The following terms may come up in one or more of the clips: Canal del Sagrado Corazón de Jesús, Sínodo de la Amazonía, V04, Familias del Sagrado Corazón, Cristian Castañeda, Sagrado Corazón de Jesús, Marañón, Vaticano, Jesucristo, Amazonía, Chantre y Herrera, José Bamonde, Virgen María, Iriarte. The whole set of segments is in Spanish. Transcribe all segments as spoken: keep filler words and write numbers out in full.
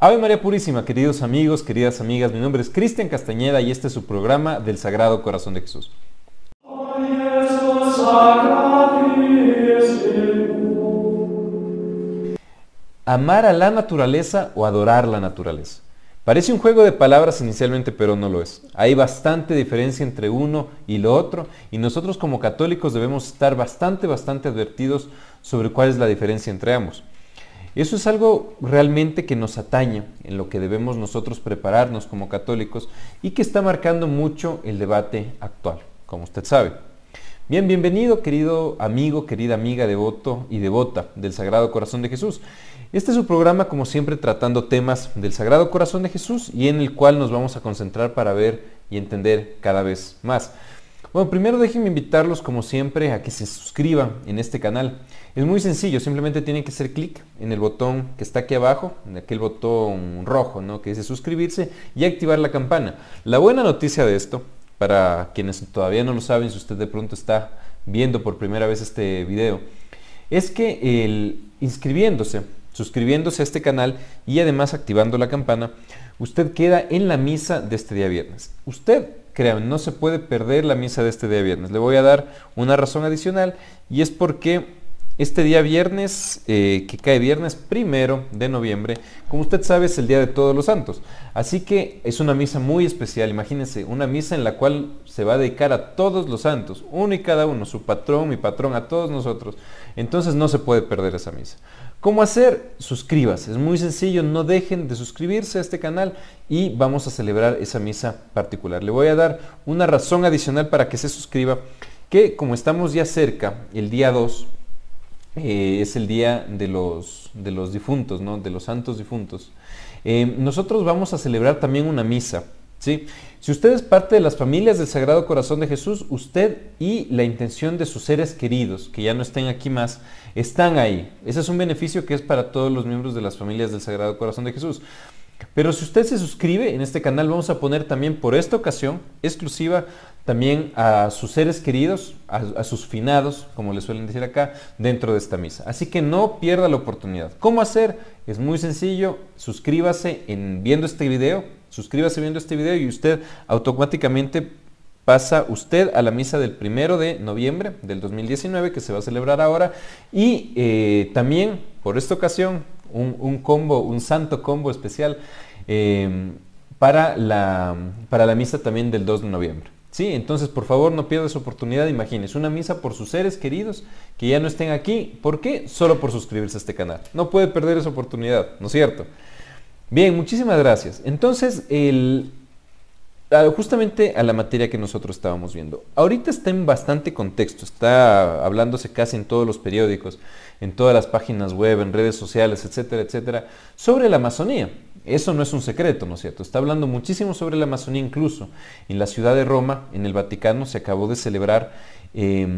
Ave María Purísima, queridos amigos, queridas amigas, mi nombre es Cristian Castañeda y este es su programa del Sagrado Corazón de Jesús. Amar a la naturaleza o adorar la naturaleza. Parece un juego de palabras inicialmente, pero no lo es. Hay bastante diferencia entre uno y lo otro y nosotros como católicos debemos estar bastante, bastante advertidos sobre cuál es la diferencia entre ambos. Eso es algo realmente que nos atañe, en lo que debemos nosotros prepararnos como católicos y que está marcando mucho el debate actual, como usted sabe. Bien, bienvenido querido amigo, querida amiga, devoto y devota del Sagrado Corazón de Jesús. Este es su programa, como siempre, tratando temas del Sagrado Corazón de Jesús y en el cual nos vamos a concentrar para ver y entender cada vez más. Bueno, primero déjenme invitarlos, como siempre, a que se suscriban en este canal. Es muy sencillo, simplemente tienen que hacer clic en el botón que está aquí abajo, en aquel botón rojo, ¿no?, que dice suscribirse y activar la campana. La buena noticia de esto, para quienes todavía no lo saben, si usted de pronto está viendo por primera vez este video, es que el inscribiéndose, suscribiéndose a este canal y además activando la campana, usted queda en la misa de este día viernes. Usted, créanme, no se puede perder la misa de este día viernes. Le voy a dar una razón adicional y es porque este día viernes, eh, que cae viernes primero de noviembre, como usted sabe, es el Día de Todos los Santos. Así que es una misa muy especial, imagínense, una misa en la cual se va a dedicar a todos los santos, uno y cada uno, su patrón, mi patrón, a todos nosotros. Entonces no se puede perder esa misa. ¿Cómo hacer? Suscríbase, es muy sencillo, no dejen de suscribirse a este canal y vamos a celebrar esa misa particular. Le voy a dar una razón adicional para que se suscriba, que como estamos ya cerca, el día dos eh, es el día de los, de los difuntos, ¿no?, de los santos difuntos, eh, nosotros vamos a celebrar también una misa, ¿sí? Si usted es parte de las familias del Sagrado Corazón de Jesús, usted y la intención de sus seres queridos, que ya no estén aquí más, están ahí. Ese es un beneficio que es para todos los miembros de las familias del Sagrado Corazón de Jesús. Pero si usted se suscribe en este canal, vamos a poner también por esta ocasión exclusiva también a sus seres queridos, a, a sus finados, como le suelen decir acá, dentro de esta misa. Así que no pierda la oportunidad. ¿Cómo hacer? Es muy sencillo, suscríbase en, viendo este video, suscríbase viendo este video y usted automáticamente pasa usted a la misa del primero de noviembre del dos mil diecinueve, que se va a celebrar ahora, y eh, también por esta ocasión un, un combo, un santo combo especial eh, para, la, para la misa también del dos de noviembre. Sí, entonces por favor no pierdas su oportunidad, imagínense, una misa por sus seres queridos que ya no estén aquí. ¿Por qué? Solo por suscribirse a este canal. No puede perder esa oportunidad, ¿no es cierto? Bien, muchísimas gracias. Entonces, el, justamente a la materia que nosotros estábamos viendo. Ahorita está en bastante contexto, está hablándose casi en todos los periódicos, en todas las páginas web, en redes sociales, etcétera, etcétera, sobre la Amazonía. Eso no es un secreto, ¿no es cierto? Está hablando muchísimo sobre la Amazonía, incluso en la ciudad de Roma, en el Vaticano, se acabó de celebrar eh,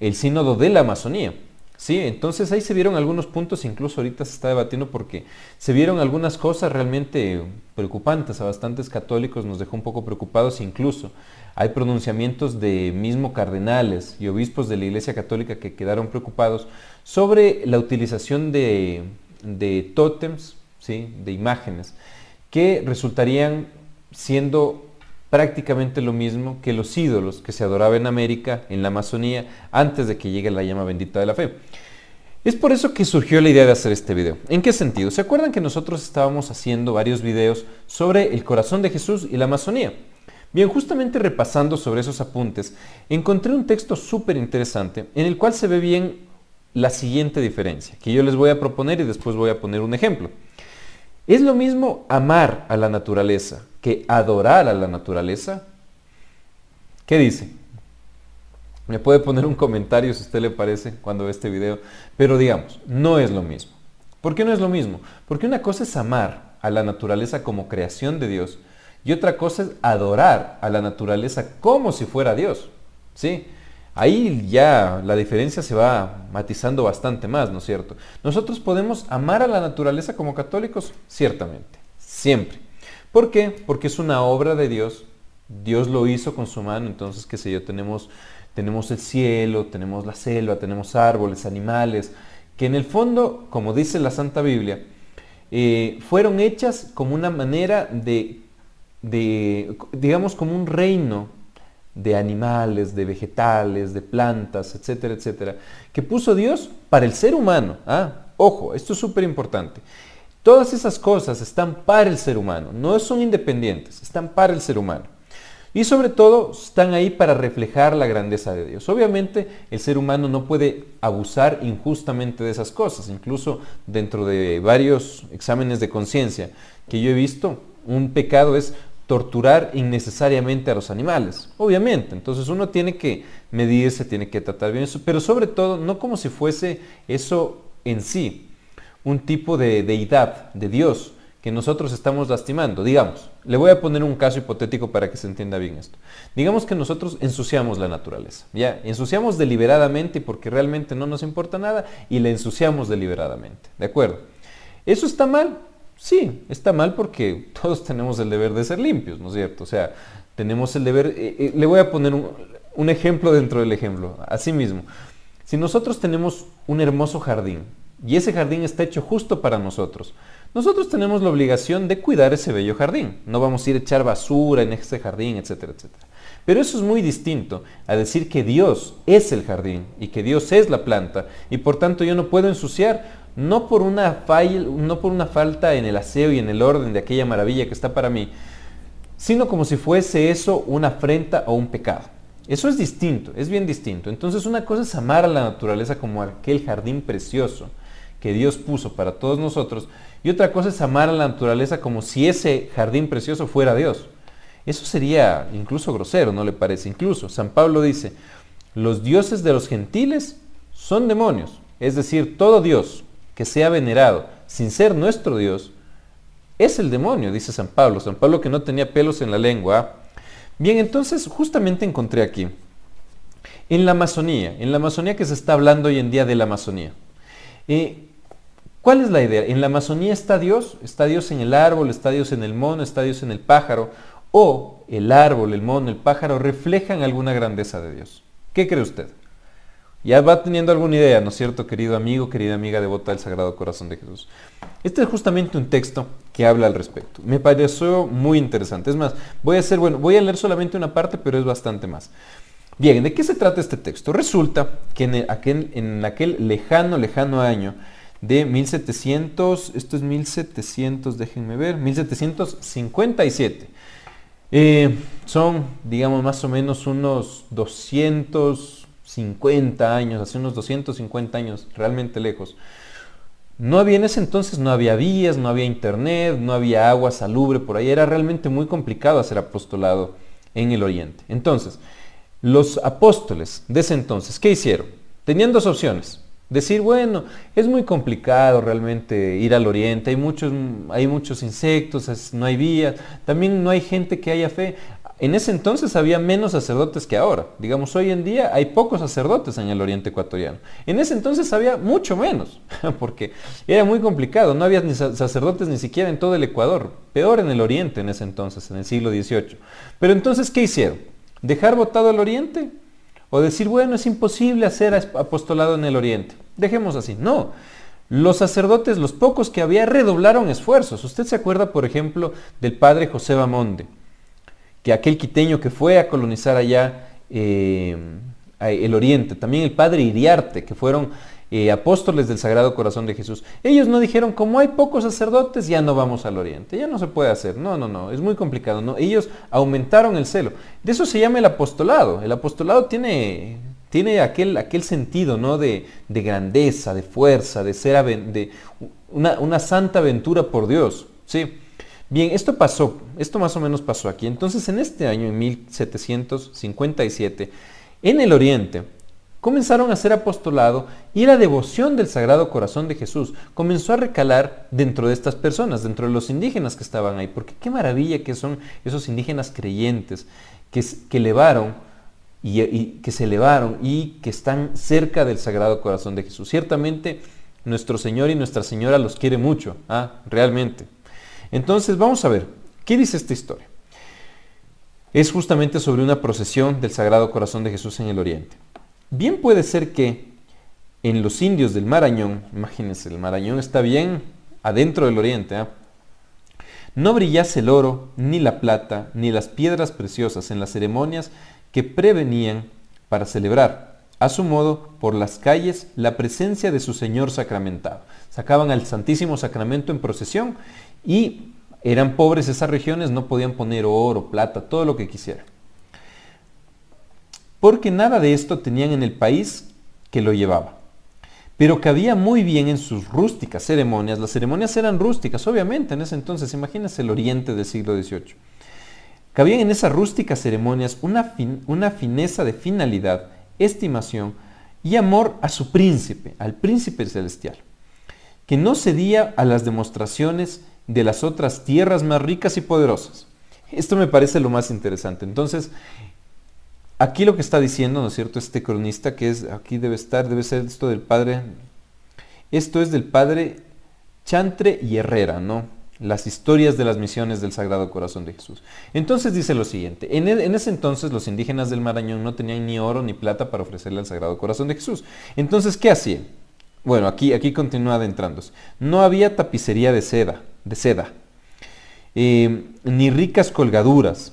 el Sínodo de la Amazonía. Sí, entonces ahí se vieron algunos puntos, incluso ahorita se está debatiendo porque se vieron algunas cosas realmente preocupantes, a bastantes católicos nos dejó un poco preocupados, incluso hay pronunciamientos de mismo cardenales y obispos de la Iglesia Católica que quedaron preocupados sobre la utilización de, de tótems, ¿sí?, de imágenes, que resultarían siendo prácticamente lo mismo que los ídolos que se adoraba en América, en la Amazonía, antes de que llegue la llama bendita de la fe. Es por eso que surgió la idea de hacer este video. ¿En qué sentido? ¿Se acuerdan que nosotros estábamos haciendo varios videos sobre el corazón de Jesús y la Amazonía? Bien, justamente repasando sobre esos apuntes, encontré un texto súper interesante en el cual se ve bien la siguiente diferencia, que yo les voy a proponer y después voy a poner un ejemplo. ¿Es lo mismo amar a la naturaleza que adorar a la naturaleza? ¿Qué dice? Me puede poner un comentario si a usted le parece cuando ve este video, pero digamos, no es lo mismo. ¿Por qué no es lo mismo? Porque una cosa es amar a la naturaleza como creación de Dios y otra cosa es adorar a la naturaleza como si fuera Dios, ¿sí? Ahí ya la diferencia se va matizando bastante más, ¿no es cierto? Nosotros podemos amar a la naturaleza como católicos, ciertamente, siempre. ¿Por qué? Porque es una obra de Dios. Dios lo hizo con su mano, entonces, qué sé yo, tenemos, tenemos el cielo, tenemos la selva, tenemos árboles, animales, que en el fondo, como dice la Santa Biblia, eh, fueron hechas como una manera de, de, digamos, como un reino de animales, de vegetales, de plantas, etcétera, etcétera, que puso Dios para el ser humano. Ah, ojo, esto es súper importante. Todas esas cosas están para el ser humano, no son independientes, están para el ser humano. Y sobre todo están ahí para reflejar la grandeza de Dios. Obviamente el ser humano no puede abusar injustamente de esas cosas. Incluso dentro de varios exámenes de conciencia que yo he visto, un pecado es torturar innecesariamente a los animales. Obviamente, entonces uno tiene que medirse, tiene que tratar bien eso, pero sobre todo no como si fuese eso en sí un tipo de deidad, de Dios, que nosotros estamos lastimando. Digamos, le voy a poner un caso hipotético para que se entienda bien esto. Digamos que nosotros ensuciamos la naturaleza, ¿ya? Ensuciamos deliberadamente porque realmente no nos importa nada y la ensuciamos deliberadamente, ¿de acuerdo? ¿Eso está mal? Sí, está mal porque todos tenemos el deber de ser limpios, ¿no es cierto? O sea, tenemos el deber... Eh, eh, le voy a poner un, un ejemplo dentro del ejemplo, así mismo. Si nosotros tenemos un hermoso jardín, y ese jardín está hecho justo para nosotros. Nosotros tenemos la obligación de cuidar ese bello jardín. No vamos a ir a echar basura en ese jardín, etcétera, etcétera. Pero eso es muy distinto a decir que Dios es el jardín y que Dios es la planta. Y por tanto yo no puedo ensuciar, no por una falla, no por una falta en el aseo y en el orden de aquella maravilla que está para mí, sino como si fuese eso una afrenta o un pecado. Eso es distinto, es bien distinto. Entonces una cosa es amar a la naturaleza como aquel jardín precioso que Dios puso para todos nosotros, y otra cosa es amar a la naturaleza como si ese jardín precioso fuera Dios. Eso sería incluso grosero, ¿no le parece? Incluso San Pablo dice, los dioses de los gentiles son demonios, es decir, todo Dios que sea venerado sin ser nuestro Dios es el demonio, dice San Pablo. San Pablo que no tenía pelos en la lengua. Bien, entonces justamente encontré aquí, en la Amazonía, en la Amazonía que se está hablando hoy en día de la Amazonía, eh, ¿cuál es la idea? En la Amazonía está Dios, está Dios en el árbol, está Dios en el mono, está Dios en el pájaro, o el árbol, el mono, el pájaro reflejan alguna grandeza de Dios. ¿Qué cree usted? Ya va teniendo alguna idea, ¿no es cierto, querido amigo, querida amiga devota del Sagrado Corazón de Jesús? Este es justamente un texto que habla al respecto. Me pareció muy interesante. Es más, voy a hacer, bueno, voy a leer solamente una parte, pero es bastante más. Bien, ¿de qué se trata este texto? Resulta que en aquel, en aquel lejano, lejano año de mil setecientos, esto es mil setecientos, déjenme ver, mil setecientos cincuenta y siete. Eh, son, digamos, más o menos unos doscientos cincuenta años, hace unos doscientos cincuenta años, realmente lejos. No había, en ese entonces no había vías, no había internet, no había agua salubre por ahí. Era realmente muy complicado hacer apostolado en el Oriente. Entonces, los apóstoles de ese entonces, ¿qué hicieron? Tenían dos opciones. Decir, bueno, es muy complicado realmente ir al oriente, hay muchos, hay muchos insectos, es, no hay vías, también no hay gente que haya fe. En ese entonces había menos sacerdotes que ahora. Digamos, hoy en día hay pocos sacerdotes en el oriente ecuatoriano. En ese entonces había mucho menos, porque era muy complicado, no había ni sacerdotes ni siquiera en todo el Ecuador, peor en el oriente en ese entonces, en el siglo dieciocho. Pero entonces, ¿qué hicieron? ¿Dejar votado al oriente? O decir, bueno, es imposible hacer apostolado en el oriente. Dejemos así. No. Los sacerdotes, los pocos que había, redoblaron esfuerzos. Usted se acuerda, por ejemplo, del padre José Bamonde, que aquel quiteño que fue a colonizar allá eh, el oriente. También el padre Iriarte, que fueron eh, apóstoles del Sagrado Corazón de Jesús. Ellos no dijeron, como hay pocos sacerdotes, ya no vamos al oriente. Ya no se puede hacer. No, no, no. Es muy complicado. No. Ellos aumentaron el celo. De eso se llama el apostolado. El apostolado tiene... Tiene aquel, aquel sentido, ¿no? de, de grandeza, de fuerza, de ser aven, de una, una santa aventura por Dios. ¿Sí? Bien, esto pasó, esto más o menos pasó aquí. Entonces, en este año, en mil setecientos cincuenta y siete, en el Oriente, comenzaron a hacer apostolado y la devoción del Sagrado Corazón de Jesús comenzó a recalar dentro de estas personas, dentro de los indígenas que estaban ahí. Porque qué maravilla que son esos indígenas creyentes que, que elevaron... Y, y que se elevaron y que están cerca del Sagrado Corazón de Jesús. Ciertamente, nuestro Señor y nuestra Señora los quiere mucho, ¿ah? Realmente. Entonces, vamos a ver, ¿qué dice esta historia? Es justamente sobre una procesión del Sagrado Corazón de Jesús en el Oriente. Bien puede ser que en los indios del Marañón, imagínense, el Marañón está bien adentro del oriente, ¿eh? No brillase el oro, ni la plata, ni las piedras preciosas en las ceremonias que prevenían para celebrar, a su modo, por las calles, la presencia de su Señor sacramentado. Sacaban al Santísimo Sacramento en procesión y eran pobres esas regiones, no podían poner oro, plata, todo lo que quisieran. Porque nada de esto tenían en el país que lo llevaba. Pero cabía muy bien en sus rústicas ceremonias. Las ceremonias eran rústicas, obviamente, en ese entonces, imagínense el oriente del siglo dieciocho. Cabían en esas rústicas ceremonias una, fin, una fineza de finalidad, estimación y amor a su príncipe, al príncipe celestial, que no cedía a las demostraciones de las otras tierras más ricas y poderosas. Esto me parece lo más interesante. Entonces, aquí lo que está diciendo, ¿no es cierto?, este cronista, que es, aquí debe estar, debe ser esto del padre, esto es del padre Chantre y Herrera, ¿no? Las historias de las misiones del Sagrado Corazón de Jesús. Entonces dice lo siguiente, en, el, en ese entonces los indígenas del Marañón no tenían ni oro ni plata para ofrecerle al Sagrado Corazón de Jesús. Entonces, ¿qué hacían? Bueno, aquí, aquí continúa adentrándose. No había tapicería de seda, de seda, eh, ni ricas colgaduras,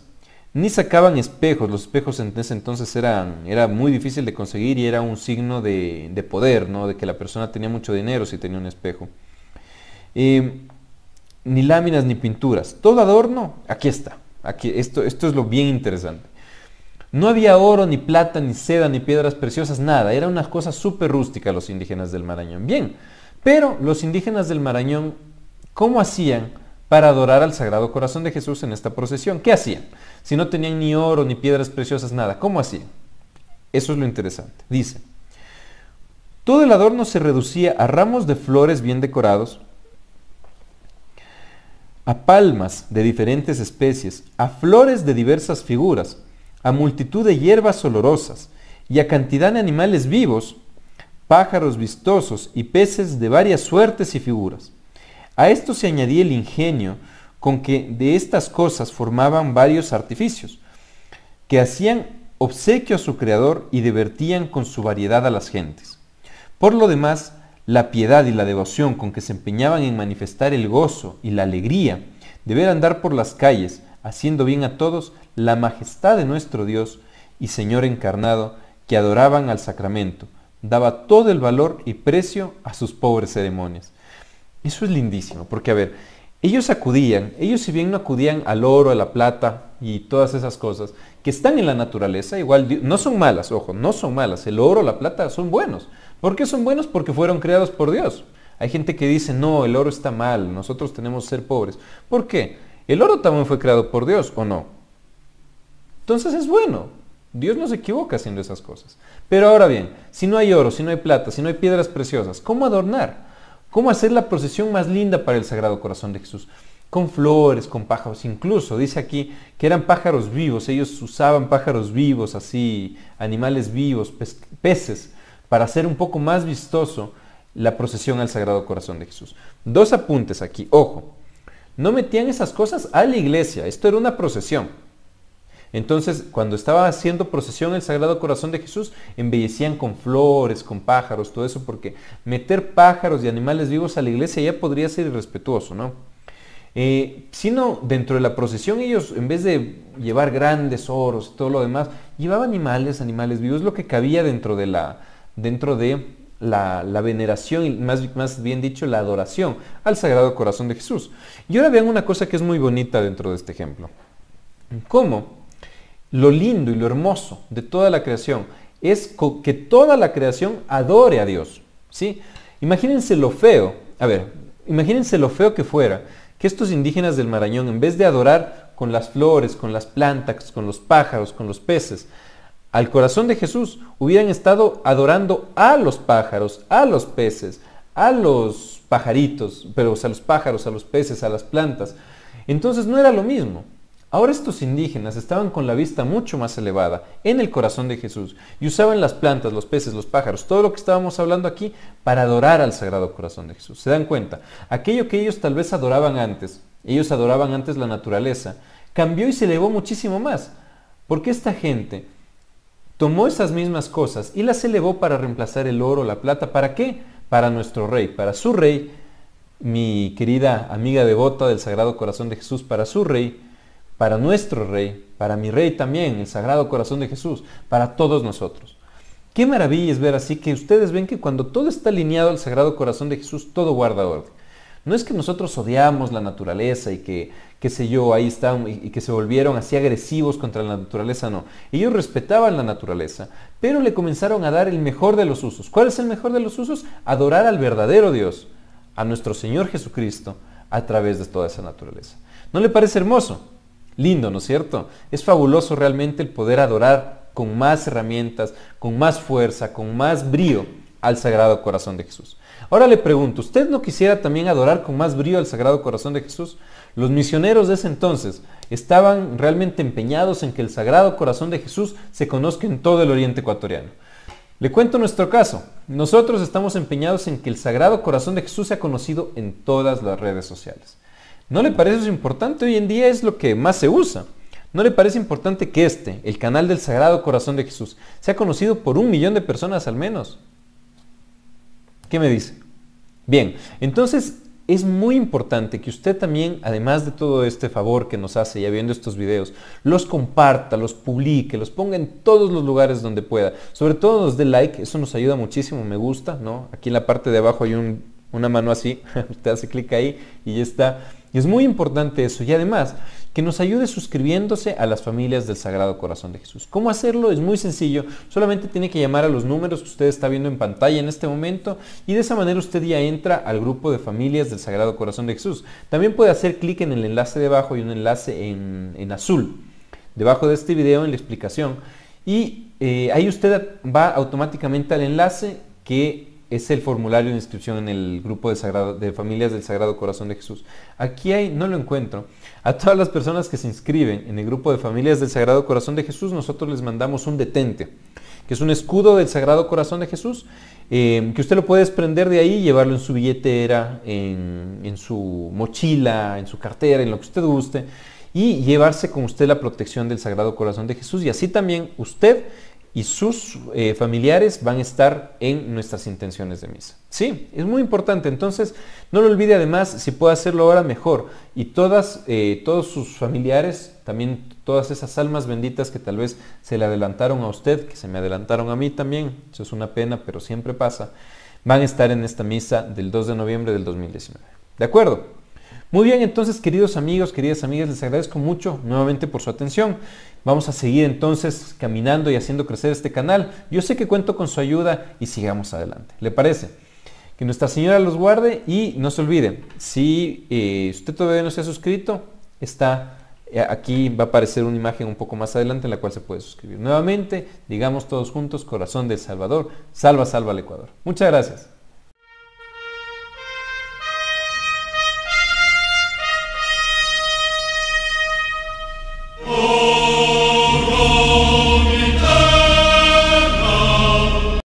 ni sacaban espejos. Los espejos en ese entonces eran, era muy difícil de conseguir y era un signo de, de poder, ¿no?, de que la persona tenía mucho dinero si tenía un espejo. Eh, ni láminas ni pinturas, todo adorno, aquí está, aquí, esto, esto es lo bien interesante. No había oro, ni plata, ni seda, ni piedras preciosas, nada, era una cosa súper rústica los indígenas del Marañón. Bien, pero los indígenas del Marañón, ¿cómo hacían para adorar al Sagrado Corazón de Jesús en esta procesión? ¿Qué hacían? Si no tenían ni oro, ni piedras preciosas, nada, ¿cómo hacían? Eso es lo interesante. Dice, todo el adorno se reducía a ramos de flores bien decorados, a palmas de diferentes especies, a flores de diversas figuras, a multitud de hierbas olorosas y a cantidad de animales vivos, pájaros vistosos y peces de varias suertes y figuras. A esto se añadía el ingenio con que de estas cosas formaban varios artificios, que hacían obsequio a su Creador y divertían con su variedad a las gentes. Por lo demás, la piedad y la devoción con que se empeñaban en manifestar el gozo y la alegría de ver andar por las calles, haciendo bien a todos, la majestad de nuestro Dios y Señor encarnado, que adoraban al sacramento, daba todo el valor y precio a sus pobres ceremonias. Eso es lindísimo, porque a ver, ellos acudían, ellos si bien no acudían al oro, a la plata y todas esas cosas que están en la naturaleza, igual no son malas, ojo, no son malas, el oro, la plata son buenos. ¿Por qué son buenos? Porque fueron creados por Dios. Hay gente que dice, no, el oro está mal, nosotros tenemos que ser pobres. ¿Por qué? ¿El oro también fue creado por Dios o no? Entonces es bueno, Dios no se equivoca haciendo esas cosas. Pero ahora bien, si no hay oro, si no hay plata, si no hay piedras preciosas, ¿cómo adornar? ¿Cómo hacer la procesión más linda para el Sagrado Corazón de Jesús? Con flores, con pájaros, incluso dice aquí que eran pájaros vivos, ellos usaban pájaros vivos, así, animales vivos, peces, para hacer un poco más vistoso la procesión al Sagrado Corazón de Jesús. Dos apuntes aquí, ojo, no metían esas cosas a la iglesia, esto era una procesión. Entonces, cuando estaba haciendo procesión el Sagrado Corazón de Jesús, embellecían con flores, con pájaros, todo eso, porque meter pájaros y animales vivos a la iglesia ya podría ser irrespetuoso, ¿no? Eh, sino, dentro de la procesión, ellos, en vez de llevar grandes oros y todo lo demás, llevaban animales, animales vivos, lo que cabía dentro de la, dentro de la, la veneración, más, más bien dicho, la adoración al Sagrado Corazón de Jesús. Y ahora vean una cosa que es muy bonita dentro de este ejemplo. ¿Cómo? Lo lindo y lo hermoso de toda la creación es que toda la creación adore a Dios, ¿sí? Imagínense lo feo, a ver, imagínense lo feo que fuera que estos indígenas del Marañón, en vez de adorar con las flores, con las plantas, con los pájaros, con los peces, al Corazón de Jesús, hubieran estado adorando a los pájaros, a los peces, a los pajaritos, pero o sea, a los pájaros, a los peces, a las plantas. Entonces no era lo mismo. Ahora estos indígenas estaban con la vista mucho más elevada en el Corazón de Jesús y usaban las plantas, los peces, los pájaros, todo lo que estábamos hablando aquí para adorar al Sagrado Corazón de Jesús. ¿Se dan cuenta? Aquello que ellos tal vez adoraban antes, ellos adoraban antes la naturaleza, cambió y se elevó muchísimo más, porque esta gente tomó esas mismas cosas y las elevó para reemplazar el oro, la plata, ¿para qué? Para nuestro Rey, para su Rey, mi querida amiga devota del Sagrado Corazón de Jesús, para su rey, para nuestro rey, para mi rey también, el Sagrado Corazón de Jesús, para todos nosotros. Qué maravilla es ver así que ustedes ven que cuando todo está alineado al Sagrado Corazón de Jesús, todo guarda orden. No es que nosotros odiamos la naturaleza y que, qué sé yo, ahí están y que se volvieron así agresivos contra la naturaleza, no. Ellos respetaban la naturaleza, pero le comenzaron a dar el mejor de los usos. ¿Cuál es el mejor de los usos? Adorar al verdadero Dios, a nuestro Señor Jesucristo, a través de toda esa naturaleza. ¿No le parece hermoso? Lindo, ¿no es cierto? Es fabuloso realmente el poder adorar con más herramientas, con más fuerza, con más brío al Sagrado Corazón de Jesús. Ahora le pregunto, ¿usted no quisiera también adorar con más brío al Sagrado Corazón de Jesús? Los misioneros de ese entonces estaban realmente empeñados en que el Sagrado Corazón de Jesús se conozca en todo el oriente ecuatoriano. Le cuento nuestro caso. Nosotros estamos empeñados en que el Sagrado Corazón de Jesús sea conocido en todas las redes sociales. ¿No le parece eso importante? Hoy en día es lo que más se usa. ¿No le parece importante que este, el canal del Sagrado Corazón de Jesús, sea conocido por un millón de personas al menos? ¿Qué me dice? Bien, entonces es muy importante que usted también, además de todo este favor que nos hace ya viendo estos videos, los comparta, los publique, los ponga en todos los lugares donde pueda. Sobre todo nos dé like, eso nos ayuda muchísimo, me gusta, ¿no? Aquí en la parte de abajo hay un, una mano así, usted hace clic ahí y ya está. Y es muy importante eso, y además que nos ayude suscribiéndose a las familias del Sagrado Corazón de Jesús. ¿Cómo hacerlo? Es muy sencillo, solamente tiene que llamar a los números que usted está viendo en pantalla en este momento y de esa manera usted ya entra al grupo de familias del Sagrado Corazón de Jesús. También puede hacer clic en el enlace debajo, y un enlace en, en azul, debajo de este video en la explicación, y eh, ahí usted va automáticamente al enlace que es el formulario de inscripción en el grupo de, Sagrado, de familias del Sagrado Corazón de Jesús. Aquí hay, no lo encuentro, a todas las personas que se inscriben en el grupo de familias del Sagrado Corazón de Jesús, nosotros les mandamos un detente, que es un escudo del Sagrado Corazón de Jesús, eh, que usted lo puede desprender de ahí y llevarlo en su billetera, en, en su mochila, en su cartera, en lo que usted guste, y llevarse con usted la protección del Sagrado Corazón de Jesús, y así también usted y sus eh, familiares van a estar en nuestras intenciones de misa. Sí, es muy importante, entonces no lo olvide. Además, si puede hacerlo ahora, mejor. Y todas, eh, todos sus familiares, también todas esas almas benditas que tal vez se le adelantaron a usted, que se me adelantaron a mí también, eso es una pena, pero siempre pasa, van a estar en esta misa del dos de noviembre del dos mil diecinueve. ¿De acuerdo? Muy bien, entonces, queridos amigos, queridas amigas, les agradezco mucho nuevamente por su atención. Vamos a seguir entonces caminando y haciendo crecer este canal. Yo sé que cuento con su ayuda y sigamos adelante. ¿Le parece? Que Nuestra Señora los guarde, y no se olviden, si eh, usted todavía no se ha suscrito, está aquí, va a aparecer una imagen un poco más adelante en la cual se puede suscribir. Nuevamente, digamos todos juntos, corazón del Salvador, salva, salva al Ecuador. Muchas gracias.